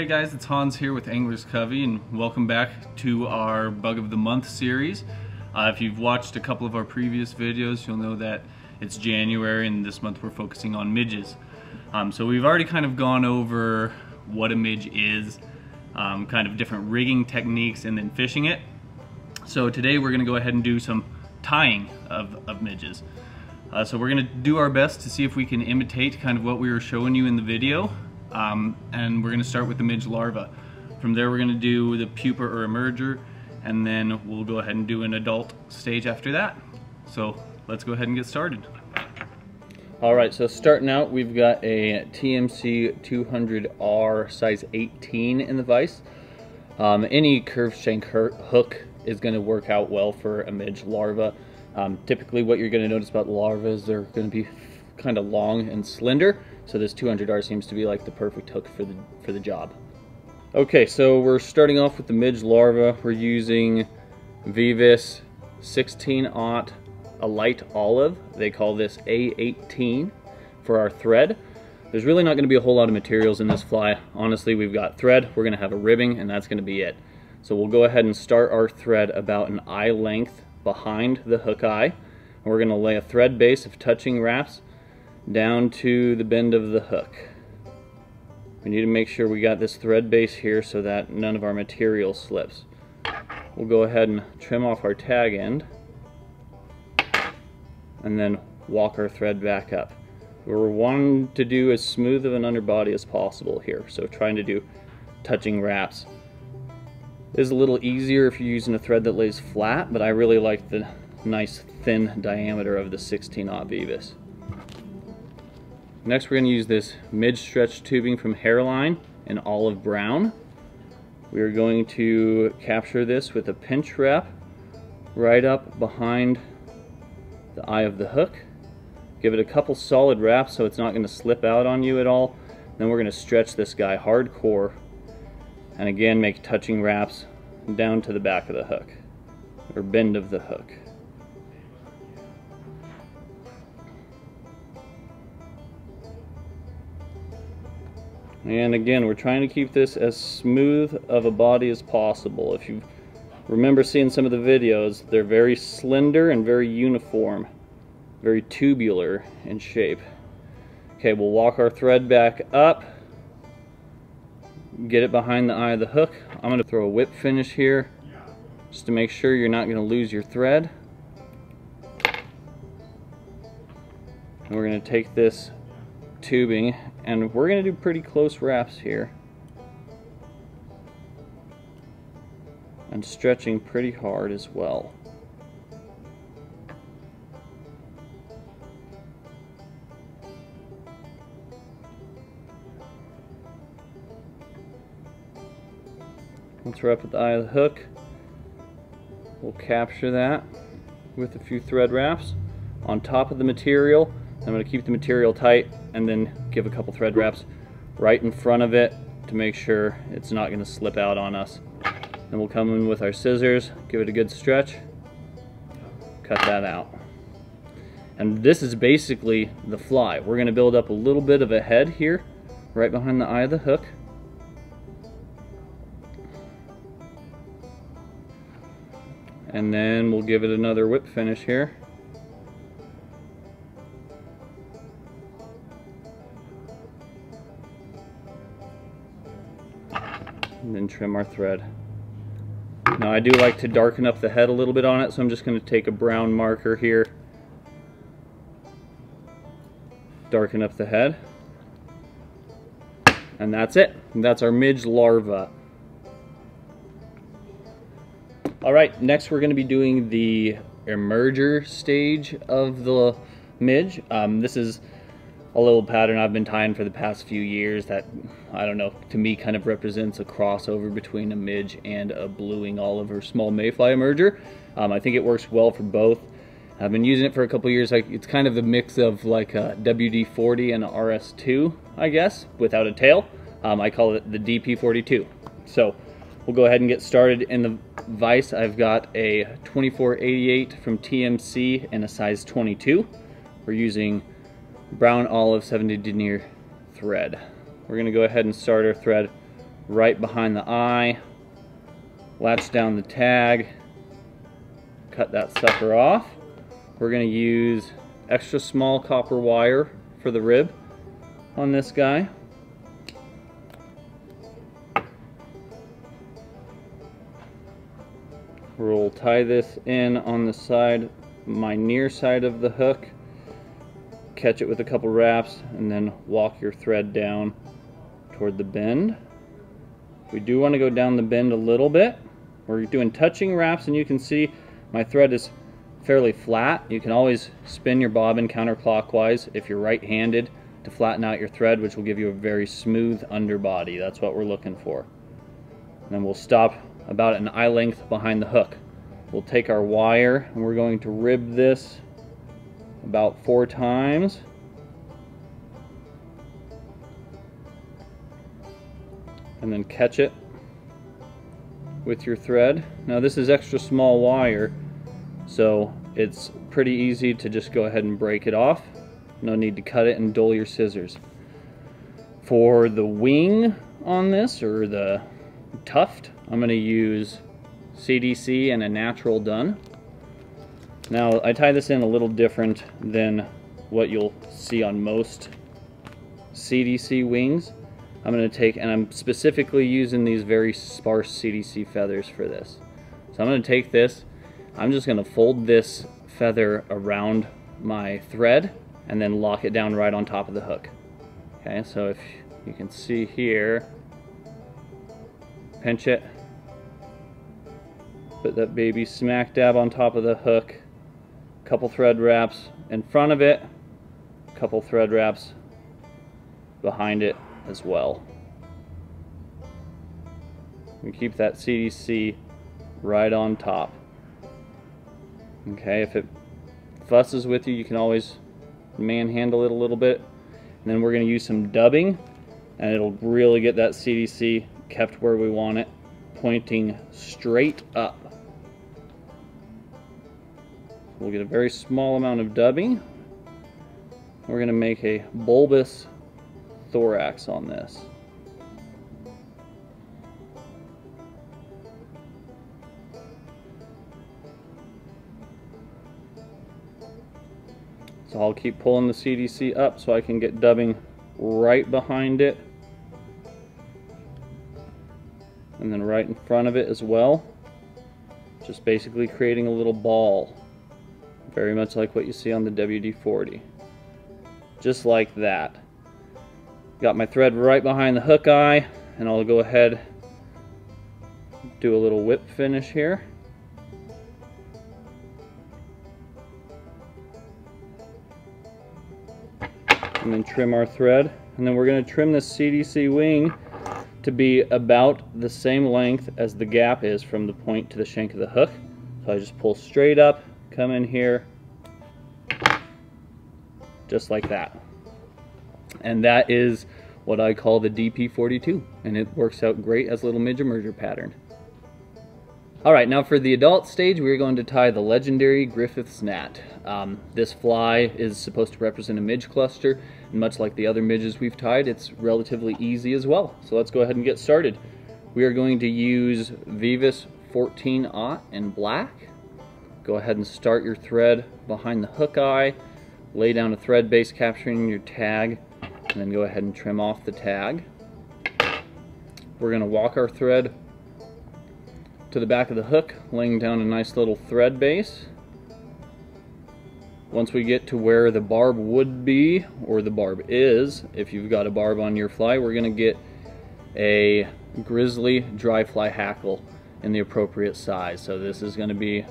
Hey guys, it's Hans here with Angler's Covey, and welcome back to our Bug of the Month series. If you've watched a couple of our previous videos, you'll know that it's January and this month we're focusing on midges. So we've already kind of gone over what a midge is, kind of different rigging techniques, and then fishing it. So today we're going to go ahead and do some tying of midges. So we're going to do our best to see if we can imitate kind of what we were showing you in the video. And we're going to start with the midge larva. From there we're going to do the pupa or emerger, and then we'll go ahead and do an adult stage after that. So let's go ahead and get started. Alright, so starting out, we've got a TMC 200R size 18 in the vise. Any curved shank hook is going to work out well for a midge larva. Typically what you're going to notice about larvae is they're going to be kind of long and slender, so this 200R seems to be like the perfect hook for the job. Okay, so we're starting off with the midge larva. We're using Vivas 16 aught, a light olive. They call this A18 for our thread. There's really not going to be a whole lot of materials in this fly. Honestly, we've got thread, we're going to have a ribbing, and that's going to be it. So we'll go ahead and start our thread about an eye length behind the hook eye. And we're going to lay a thread base of touching wraps down to the bend of the hook. We need to make sure we got this thread base here so that none of our material slips. We'll go ahead and trim off our tag end and then walk our thread back up. We're wanting to do as smooth of an underbody as possible here, so trying to do touching wraps. This is a little easier if you're using a thread that lays flat, but I really like the nice thin diameter of the 16-aught Vivas. Next, we're going to use this midge stretch tubing from Hairline in olive brown. We are going to capture this with a pinch wrap right up behind the eye of the hook. Give it a couple solid wraps so it's not going to slip out on you at all. Then we're going to stretch this guy hardcore, and again make touching wraps down to the back of the hook, or bend of the hook. And again, we're trying to keep this as smooth of a body as possible. If you remember seeing some of the videos, they're very slender and very uniform, very tubular in shape. Okay, we'll walk our thread back up, get it behind the eye of the hook. I'm going to throw a whip finish here just to make sure you're not going to lose your thread. And we're going to take this tubing, and we're going to do pretty close wraps here and stretching pretty hard as well. Once we're up at the eye of the hook, we'll capture that with a few thread wraps on top of the material. I'm going to keep the material tight and then give a couple thread wraps right in front of it to make sure it's not going to slip out on us. Then we'll come in with our scissors, give it a good stretch, cut that out. And this is basically the fly. We're going to build up a little bit of a head here right behind the eye of the hook. And then we'll give it another whip finish here. And then trim our thread. Now I do like to darken up the head a little bit on it, so I'm just going to take a brown marker here, darken up the head, and that's it. That's our midge larva. Alright, next we're going to be doing the emerger stage of the midge. This is a little pattern I've been tying for the past few years that, I don't know, to me kind of represents a crossover between a midge and a blueing olive or small mayfly emerger. I think it works well for both. I've been using it for a couple years. It's kind of a mix of like a WD-40 and a RS-2, I guess, without a tail. I call it the DP-42. So we'll go ahead and get started. In the vise, I've got a 2488 from TMC and a size 22. We're using brown olive 70 denier thread. We're going to go ahead and start our thread right behind the eye, latch down the tag, cut that sucker off. We're going to use extra small copper wire for the rib on this guy. We'll tie this in on the side, my near side of the hook, catch it with a couple wraps, and then walk your thread down toward the bend. We do want to go down the bend a little bit. We're doing touching wraps, and you can see my thread is fairly flat. You can always spin your bobbin counterclockwise if you're right-handed to flatten out your thread, which will give you a very smooth underbody. That's what we're looking for. And then we'll stop about an eye length behind the hook. We'll take our wire and we're going to rib this about 4 times. And then catch it with your thread. Now this is extra small wire, so it's pretty easy to just go ahead and break it off. No need to cut it and dull your scissors. For the wing on this, or the tuft, I'm going to use CDC and a natural dun. Now I tie this in a little different than what you'll see on most CDC wings. I'm going to take, and I'm specifically using these very sparse CDC feathers for this. So I'm going to take this, I'm just going to fold this feather around my thread and then lock it down right on top of the hook. Okay, so if you can see here, pinch it, put that baby smack dab on top of the hook, couple thread wraps in front of it, couple thread wraps behind it as well. We keep that CDC right on top. Okay, if it fusses with you, you can always manhandle it a little bit. And then we're going to use some dubbing, and it'll really get that CDC kept where we want it, pointing straight up. We'll get a very small amount of dubbing. We're going to make a bulbous thorax on this. So I'll keep pulling the CDC up so I can get dubbing right behind it, and then right in front of it as well. Just basically creating a little ball, very much like what you see on the WD-40. Just like that. Got my thread right behind the hook eye, and I'll go ahead, do a little whip finish here. And then trim our thread, and then we're going to trim this CDC wing to be about the same length as the gap is from the point to the shank of the hook. So I just pull straight up, come in here, just like that. And that is what I call the DP-42, and it works out great as a little midge emerger pattern. Alright, now for the adult stage, we're going to tie the legendary Griffith's Gnat. This fly is supposed to represent a midge cluster, and much like the other midges we've tied, it's relatively easy as well. So let's go ahead and get started. We are going to use Vivas 16 aught in black. Go ahead and start your thread behind the hook eye, lay down a thread base capturing your tag, and then go ahead and trim off the tag. We're going to walk our thread to the back of the hook, laying down a nice little thread base. Once we get to where the barb would be, or the barb is, if you've got a barb on your fly, we're going to get a grizzly dry fly hackle in the appropriate size. So this is going to be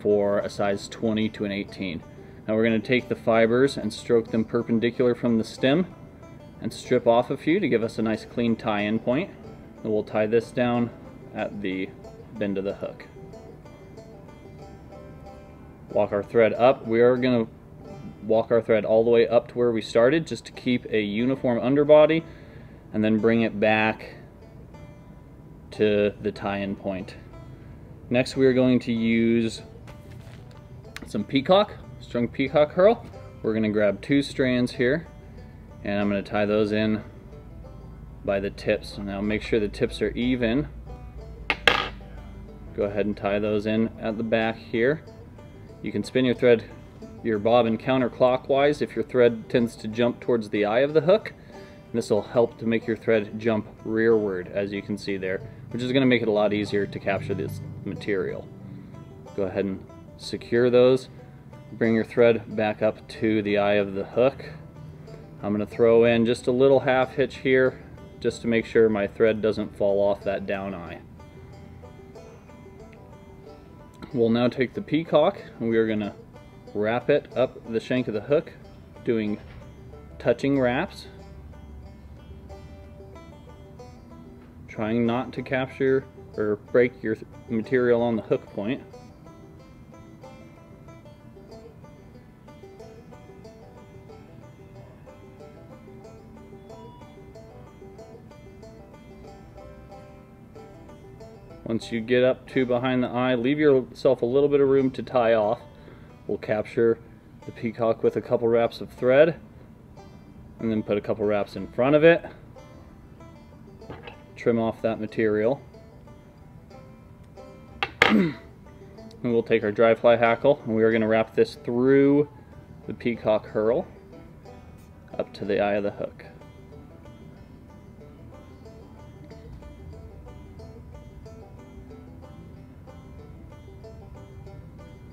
for a size 20 to an 18. Now we're going to take the fibers and stroke them perpendicular from the stem and strip off a few to give us a nice clean tie-in point. And we'll tie this down at the bend of the hook. Walk our thread up. We are going to walk our thread all the way up to where we started just to keep a uniform underbody, and then bring it back to the tie-in point. Next we are going to use some peacock, strung peacock curl. We're going to grab 2 strands here, and I'm going to tie those in by the tips. Now make sure the tips are even. Go ahead and tie those in at the back here. You can spin your thread, your bobbin counterclockwise if your thread tends to jump towards the eye of the hook. This will help to make your thread jump rearward, as you can see there, which is going to make it a lot easier to capture this material. Go ahead and secure those. Bring your thread back up to the eye of the hook. I'm going to throw in just a little half hitch here just to make sure my thread doesn't fall off that down eye. We'll now take the peacock and we are going to wrap it up the shank of the hook, doing touching wraps. Trying not to capture or break your material on the hook point. Once you get up to behind the eye, leave yourself a little bit of room to tie off. We'll capture the peacock with a couple wraps of thread and then put a couple wraps in front of it. Trim off that material. And we'll take our dry fly hackle and we are going to wrap this through the peacock hurl up to the eye of the hook.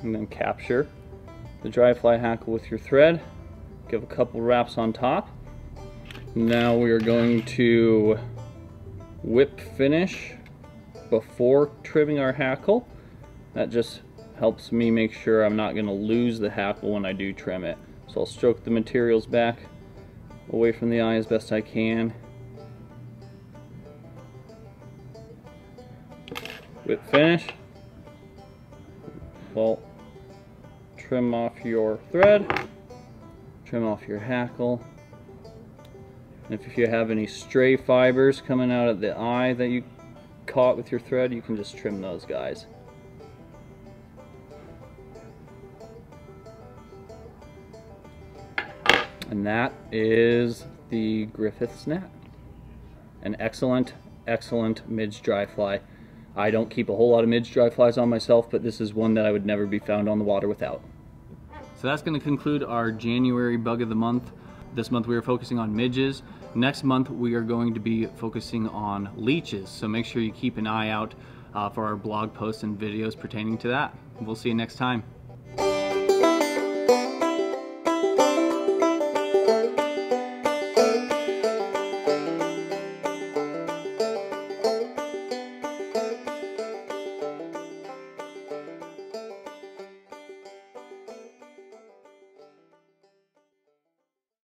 And then capture the dry fly hackle with your thread. Give a couple wraps on top. Now we are going to whip finish before trimming our hackle. That just helps me make sure I'm not going to lose the hackle when I do trim it. So I'll stroke the materials back away from the eye as best I can. Whip finish. Well, trim off your thread, trim off your hackle. If you have any stray fibers coming out of the eye that you caught with your thread, you can just trim those guys. And that is the Griffith's Gnat. An excellent, excellent midge dry fly. I don't keep a whole lot of midge dry flies on myself, but this is one that I would never be found on the water without. So that's going to conclude our January Bug of the Month. This month we are focusing on midges. Next month we are going to be focusing on leeches, so make sure you keep an eye out for our blog posts and videos pertaining to that. We'll see you next time.